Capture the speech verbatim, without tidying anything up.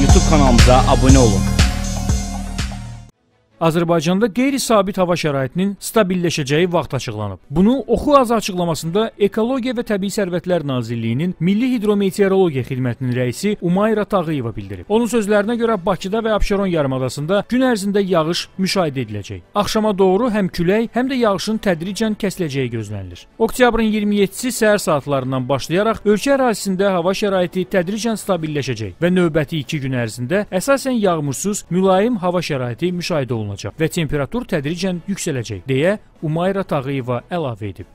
YouTube kanalımıza abone olun. Azərbaycanda qeyri-sabit hava şəraitinin stabilləşəcəyi vaxt açıqlanıb. Bunu Oxu A Z açıqlamasında Ekologiya və Təbii Sərvətlər Nazirliyinin Milli Hidrometeorologiya Xidmətinin rəisi Umayra Tağıyeva bildirib. Onun sözlərinə görə Bakıda və Abşeron yarımadasında gün ərzində yağış müşahidə ediləcək. Axşama doğru həm külək, həm də yağışın tədricən kəsiləcəyi gözlənilir. oktyabrın iyirmi yeddisi səhər saatlarından başlayaraq ölkə ərazisində hava şəraiti tədricən stabilləşəcək və növbəti iki gün ərzində əsasən yağmursuz, mülayim hava şəraiti müşahidə olunacaq və temperatur tədricən yüksələcək, deyə Umayra Tağıyeva əlavə edib.